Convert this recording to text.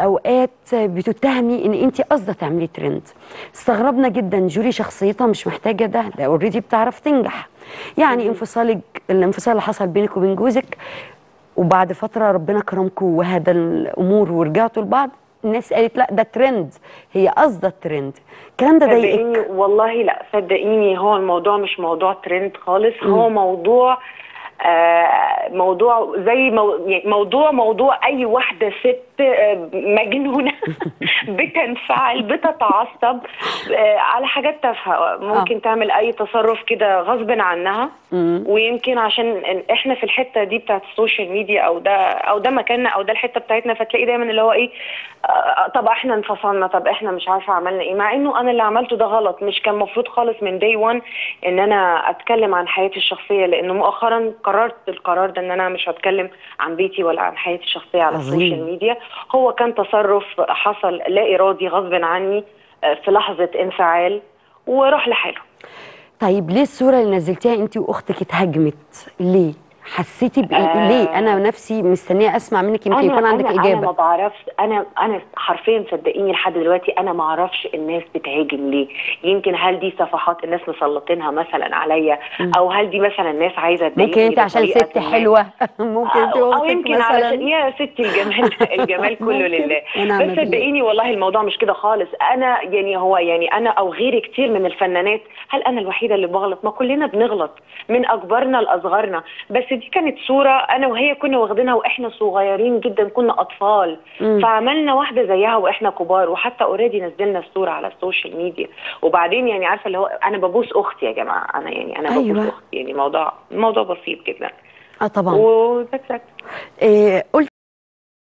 اوقات بتتهمي ان انت قصده تعملي ترند. استغربنا جدا، جوري شخصيتها مش محتاجه ده اوريدي بتعرف تنجح. يعني انفصالك، الانفصال اللي حصل بينك وبين جوزك، وبعد فتره ربنا كرمكم وهدى الامور ورجعتوا لبعض، الناس قالت لا ده ترند، هي قصده الترند. الكلام ده ضايقك؟ والله لا، صدقيني هو الموضوع مش موضوع ترند خالص. هو موضوع زي موضوع اي واحده ست مجنونه بتنفعل بتتعصب على حاجات تافهه، ممكن تعمل اي تصرف كده غصب عنها. ويمكن عشان احنا في الحته دي بتاعت السوشيال ميديا او ده مكاننا او ده الحته بتاعتنا، فتلاقي دايما اللي هو ايه، طب احنا انفصلنا، طب احنا مش عارفه عملنا ايه، مع انه انا اللي عملته ده غلط. مش كان المفروض خالص من داي 1 ان انا اتكلم عن حياتي الشخصيه، لانه مؤخرا قررت القرار ده ان انا مش هتكلم عن بيتي ولا عن حياتي الشخصيه على السوشيال ميديا. هو كان تصرف حصل لا ارادي غصب عني في لحظه انفعال وراح لحاله. طيب ليه الصوره اللي نزلتيها انت واختك اتهاجمت؟ ليه حسيتي بايه؟ ليه؟ انا نفسي مستنيه اسمع منك، يمكن يكون عندك اجابه. انا ما بعرفش، انا حرفيا صدقيني لحد دلوقتي انا ما اعرفش الناس بتهاجم ليه. يمكن هل دي صفحات الناس مسلطينها مثلا عليا، او هل دي مثلا الناس عايزه تضايقني؟ ممكن انت عشان ست حلوه، ممكن انت او يمكن علشان يا ستي الجمال الجمال كله لله. بس صدقيني والله الموضوع مش كده خالص. انا يعني هو يعني انا او غيري كتير من الفنانات، هل انا الوحيده اللي بغلط؟ ما كلنا بنغلط، من اكبرنا لاصغرنا. بس دي كانت صورة أنا وهي كنا واخدينها وإحنا صغيرين جدا، كنا أطفال، فعملنا واحدة زيها وإحنا كبار، وحتى أوريدي نزلنا الصورة على السوشيال ميديا. وبعدين يعني عارفة اللي هو أنا ببوس أختي يا جماعة، أنا يعني أنا أيوة. ببوس أختي، يعني موضوع بسيط جدا. طبعا. وبس.